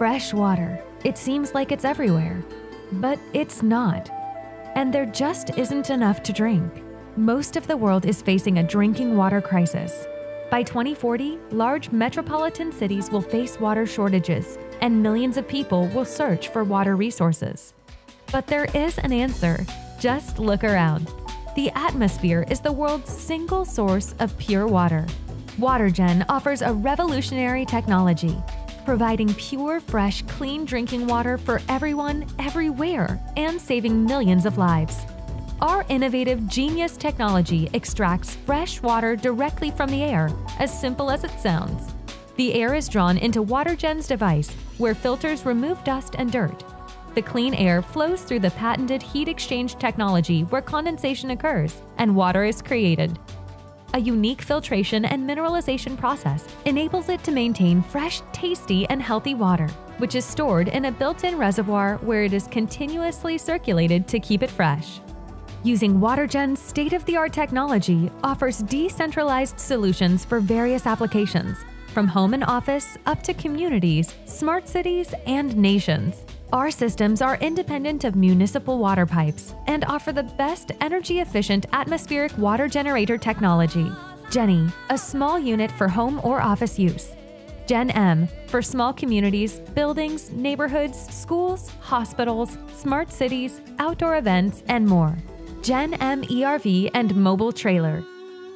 fresh water. It seems like it's everywhere, but it's not. And there just isn't enough to drink. Most of the world is facing a drinking water crisis. By 2040, large metropolitan cities will face water shortages, and millions of people will search for water resources. But there is an answer. Just look around. The atmosphere is the world's single source of pure water. Watergen offers a revolutionary technology, providing pure, fresh, clean drinking water for everyone, everywhere, and saving millions of lives. Our innovative GENius technology extracts fresh water directly from the air, as simple as it sounds. The air is drawn into Watergen's device, where filters remove dust and dirt. The clean air flows through the patented heat exchange technology where condensation occurs and water is created. A unique filtration and mineralization process enables it to maintain fresh, tasty, and healthy water, which is stored in a built-in reservoir where it is continuously circulated to keep it fresh. Using Watergen's state-of-the-art technology offers decentralized solutions for various applications, from home and office up to communities, smart cities, and nations. Our systems are independent of municipal water pipes and offer the best energy-efficient atmospheric water generator technology. GenNy, a small unit for home or office use. Gen M, for small communities, buildings, neighborhoods, schools, hospitals, smart cities, outdoor events, and more. Gen M ERV and mobile trailer.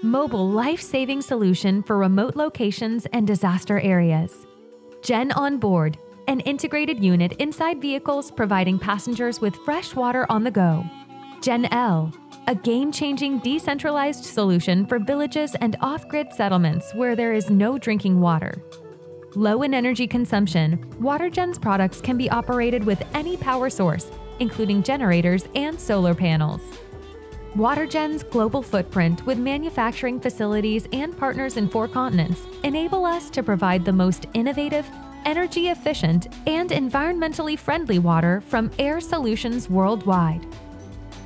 Mobile life-saving solution for remote locations and disaster areas. Gen On Board, an integrated unit inside vehicles providing passengers with fresh water on the go. Gen L, a game-changing decentralized solution for villages and off-grid settlements where there is no drinking water. Low in energy consumption, Watergen's products can be operated with any power source, including generators and solar panels. Watergen's global footprint with manufacturing facilities and partners in 4 continents enable us to provide the most innovative, energy-efficient, and environmentally friendly water from air solutions worldwide.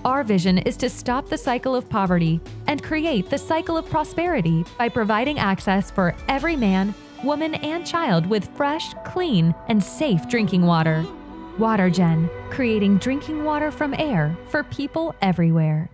Our vision is to stop the cycle of poverty and create the cycle of prosperity by providing access for every man, woman, and child with fresh, clean, and safe drinking water. Watergen, creating drinking water from air for people everywhere.